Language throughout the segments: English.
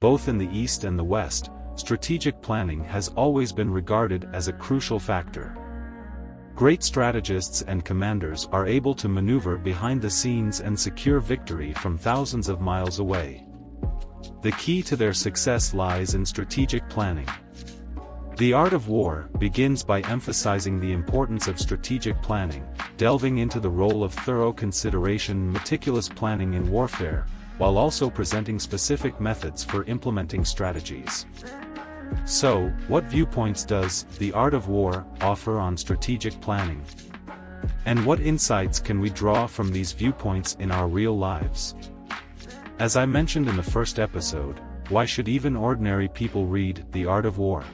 both in the East and the West, strategic planning has always been regarded as a crucial factor. Great strategists and commanders are able to maneuver behind the scenes and secure victory from thousands of miles away. The key to their success lies in strategic planning. The Art of War begins by emphasizing the importance of strategic planning, delving into the role of thorough consideration and meticulous planning in warfare, while also presenting specific methods for implementing strategies. So, what viewpoints does The Art of War offer on strategic planning? And what insights can we draw from these viewpoints in our real lives? As I mentioned in the first episode, why should even ordinary people read The Art of War?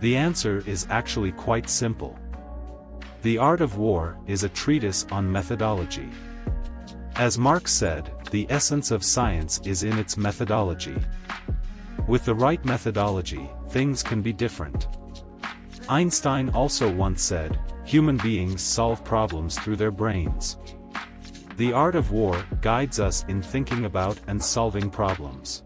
The answer is actually quite simple. The Art of War is a treatise on methodology. As Marx said, the essence of science is in its methodology. With the right methodology, things can be different. Einstein also once said, human beings solve problems through their brains. The Art of War guides us in thinking about and solving problems.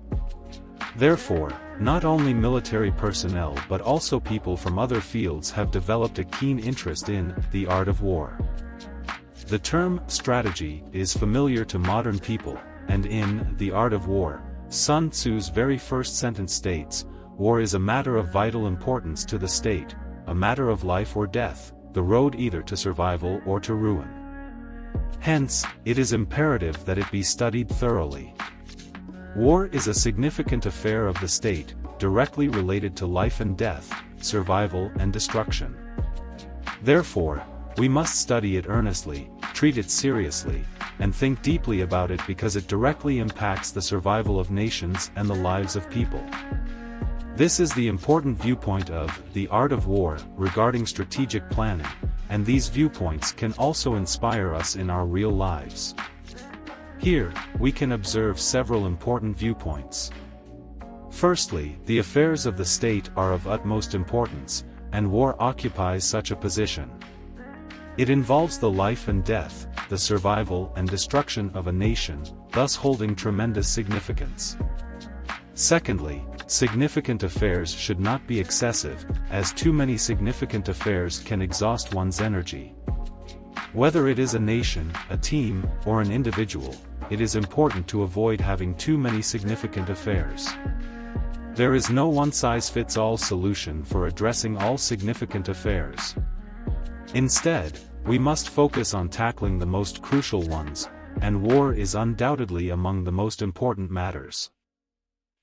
Therefore, not only military personnel but also people from other fields have developed a keen interest in the Art of War. The term strategy is familiar to modern people, and in the Art of War, Sun Tzu's very first sentence states, "War is a matter of vital importance to the state, a matter of life or death, the road either to survival or to ruin." Hence, it is imperative that it be studied thoroughly. War is a significant affair of the state, directly related to life and death, survival and destruction. Therefore, we must study it earnestly, treat it seriously, and think deeply about it because it directly impacts the survival of nations and the lives of people. This is the important viewpoint of The Art of War regarding strategic planning, and these viewpoints can also inspire us in our real lives. Here, we can observe several important viewpoints. Firstly, the affairs of the state are of utmost importance, and war occupies such a position. It involves the life and death, the survival and destruction of a nation, thus holding tremendous significance. Secondly, significant affairs should not be excessive, as too many significant affairs can exhaust one's energy. Whether it is a nation, a team, or an individual, it is important to avoid having too many significant affairs. There is no one-size-fits-all solution for addressing all significant affairs. Instead, we must focus on tackling the most crucial ones, and war is undoubtedly among the most important matters.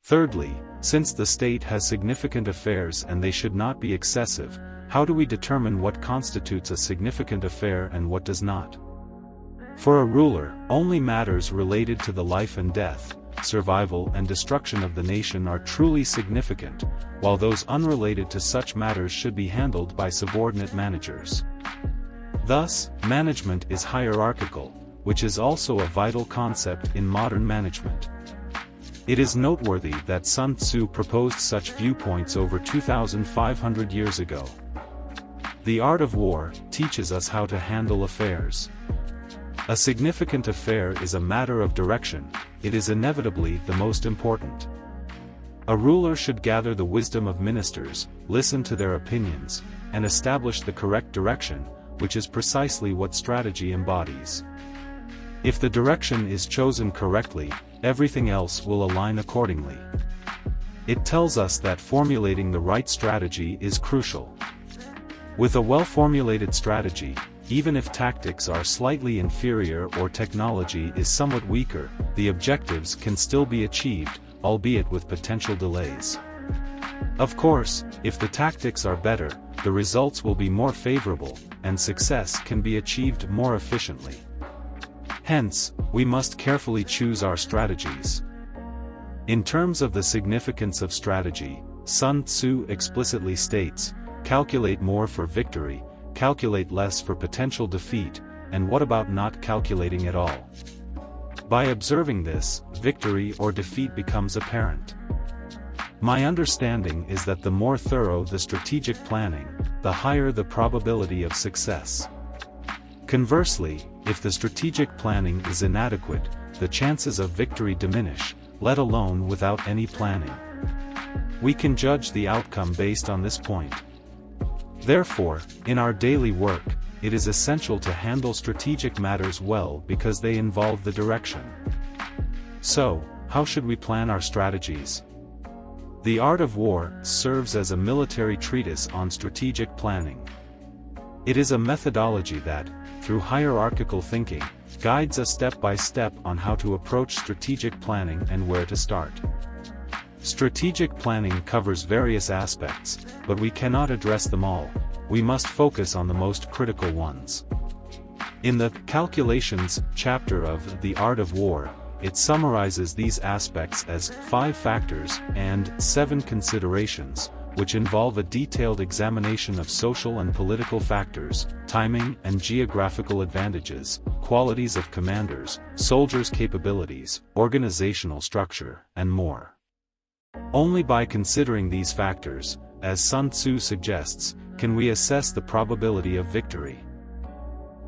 Thirdly, since the state has significant affairs and they should not be excessive, how do we determine what constitutes a significant affair and what does not? For a ruler, only matters related to the life and death, survival and destruction of the nation are truly significant, while those unrelated to such matters should be handled by subordinate managers. Thus, management is hierarchical, which is also a vital concept in modern management. It is noteworthy that Sun Tzu proposed such viewpoints over 2,500 years ago. The Art of War teaches us how to handle affairs. A significant affair is a matter of direction, it is inevitably the most important. A ruler should gather the wisdom of ministers, listen to their opinions, and establish the correct direction, which is precisely what strategy embodies. If the direction is chosen correctly, everything else will align accordingly. It tells us that formulating the right strategy is crucial. With a well-formulated strategy, even if tactics are slightly inferior or technology is somewhat weaker, the objectives can still be achieved, albeit with potential delays. Of course, if the tactics are better, the results will be more favorable, and success can be achieved more efficiently. Hence, we must carefully choose our strategies. In terms of the significance of strategy, Sun Tzu explicitly states, "Calculate more for victory, calculate less for potential defeat, and what about not calculating at all?" By observing this, victory or defeat becomes apparent. My understanding is that the more thorough the strategic planning, the higher the probability of success. Conversely, if the strategic planning is inadequate, the chances of victory diminish, let alone without any planning. We can judge the outcome based on this point. Therefore, in our daily work, it is essential to handle strategic matters well because they involve the direction. So, how should we plan our strategies? The Art of War serves as a military treatise on strategic planning. It is a methodology that, through hierarchical thinking, guides us step by step on how to approach strategic planning and where to start. Strategic planning covers various aspects, but we cannot address them all. We must focus on the most critical ones. In the Calculations chapter of The Art of War, it summarizes these aspects as 5 factors and 7 considerations, which involve a detailed examination of social and political factors, timing and geographical advantages, qualities of commanders, soldiers' capabilities, organizational structure, and more. Only by considering these factors, as Sun Tzu suggests, can we assess the probability of victory.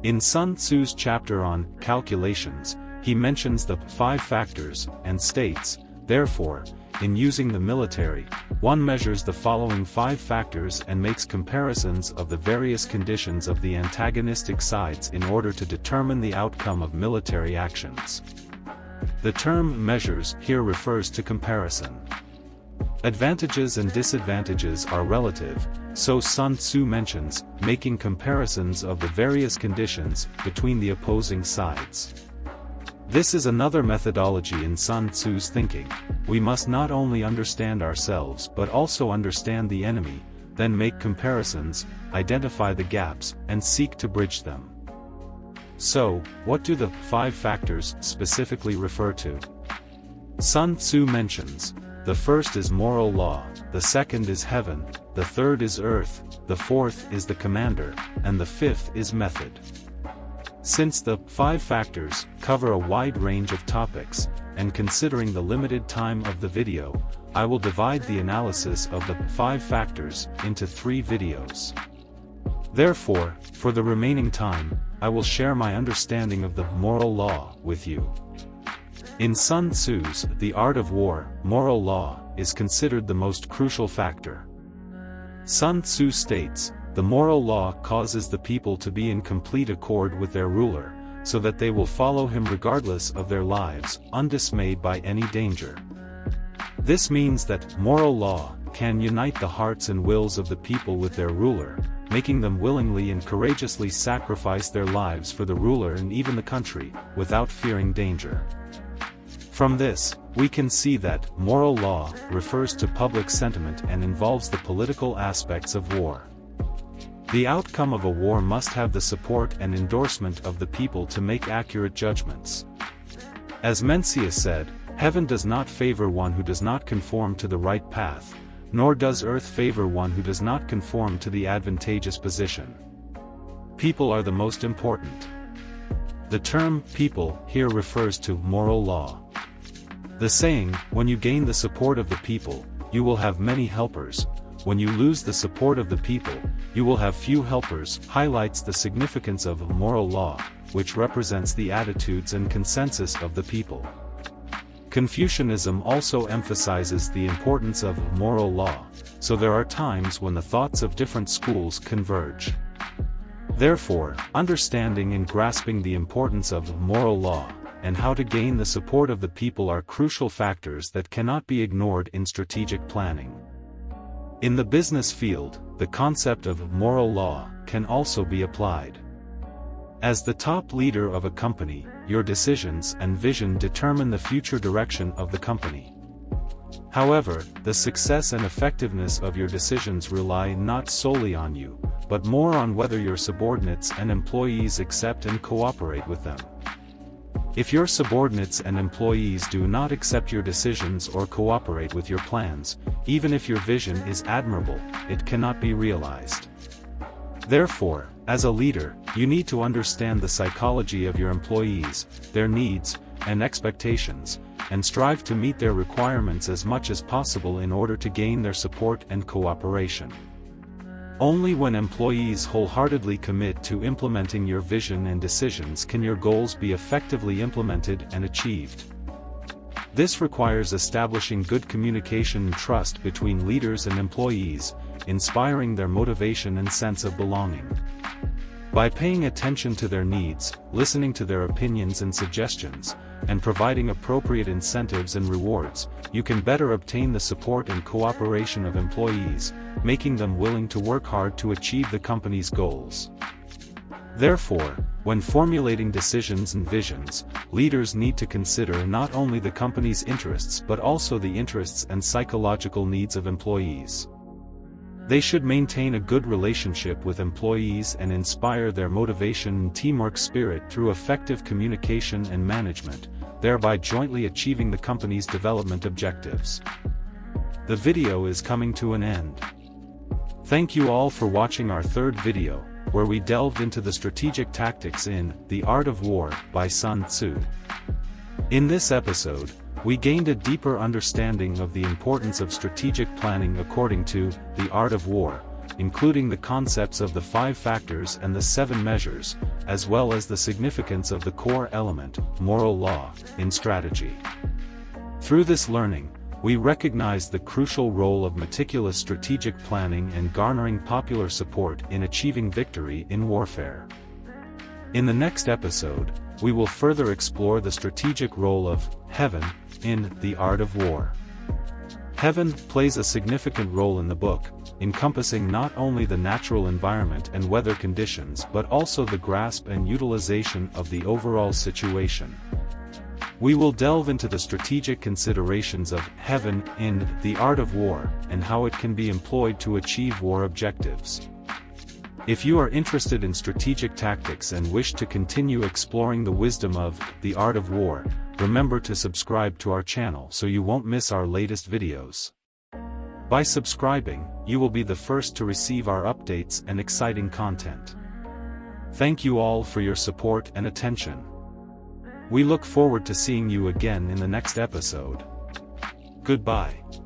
In Sun Tzu's chapter on Calculations, he mentions the 5 factors, and states, therefore, in using the military, one measures the following 5 factors and makes comparisons of the various conditions of the antagonistic sides in order to determine the outcome of military actions. The term measures here refers to comparison. Advantages and disadvantages are relative, so Sun Tzu mentions, making comparisons of the various conditions between the opposing sides. This is another methodology in Sun Tzu's thinking. We must not only understand ourselves but also understand the enemy, then make comparisons, identify the gaps, and seek to bridge them. So, what do the 5 factors specifically refer to? Sun Tzu mentions, the first is moral law, the second is heaven, the third is earth, the fourth is the commander, and the fifth is method. Since the 5 factors cover a wide range of topics, and considering the limited time of the video, I will divide the analysis of the 5 factors into 3 videos. Therefore, for the remaining time, I will share my understanding of the moral law with you. In Sun Tzu's The Art of War, moral law is considered the most crucial factor. Sun Tzu states, the moral law causes the people to be in complete accord with their ruler, so that they will follow him regardless of their lives, undismayed by any danger. This means that moral law can unite the hearts and wills of the people with their ruler, making them willingly and courageously sacrifice their lives for the ruler and even the country, without fearing danger. From this, we can see that moral law refers to public sentiment and involves the political aspects of war. The outcome of a war must have the support and endorsement of the people to make accurate judgments. As Mencius said, heaven does not favor one who does not conform to the right path, nor does earth favor one who does not conform to the advantageous position. People are the most important. The term people here refers to moral law. The saying, when you gain the support of the people, you will have many helpers. When you lose the support of the people, you will have few helpers, highlights the significance of moral law, which represents the attitudes and consensus of the people. Confucianism also emphasizes the importance of moral law, so there are times when the thoughts of different schools converge. Therefore, understanding and grasping the importance of moral law, and how to gain the support of the people are crucial factors that cannot be ignored in strategic planning. In the business field, the concept of moral law can also be applied. As the top leader of a company, your decisions and vision determine the future direction of the company. However, the success and effectiveness of your decisions rely not solely on you, but more on whether your subordinates and employees accept and cooperate with them. If your subordinates and employees do not accept your decisions or cooperate with your plans, even if your vision is admirable, it cannot be realized. Therefore, as a leader, you need to understand the psychology of your employees, their needs, and expectations, and strive to meet their requirements as much as possible in order to gain their support and cooperation. Only when employees wholeheartedly commit to implementing your vision and decisions can your goals be effectively implemented and achieved. This requires establishing good communication and trust between leaders and employees, inspiring their motivation and sense of belonging. By paying attention to their needs, listening to their opinions and suggestions, and providing appropriate incentives and rewards, you can better obtain the support and cooperation of employees, making them willing to work hard to achieve the company's goals. Therefore, when formulating decisions and visions, leaders need to consider not only the company's interests but also the interests and psychological needs of employees. They should maintain a good relationship with employees and inspire their motivation and teamwork spirit through effective communication and management, thereby jointly achieving the company's development objectives. The video is coming to an end. Thank you all for watching our third video, where we delved into the strategic tactics in The Art of War by Sun Tzu. In this episode, we gained a deeper understanding of the importance of strategic planning according to The Art of War, including the concepts of the 5 factors and the 7 measures, as well as the significance of the core element, moral law, in strategy. Through this learning, we recognized the crucial role of meticulous strategic planning and garnering popular support in achieving victory in warfare. In the next episode, we will further explore the strategic role of Heaven in The Art of War. Heaven plays a significant role in the book, encompassing not only the natural environment and weather conditions but also the grasp and utilization of the overall situation. We will delve into the strategic considerations of Heaven in The Art of War and how it can be employed to achieve war objectives. If you are interested in strategic tactics and wish to continue exploring the wisdom of The Art of War, remember to subscribe to our channel so you won't miss our latest videos. By subscribing, you will be the first to receive our updates and exciting content. Thank you all for your support and attention. We look forward to seeing you again in the next episode. Goodbye.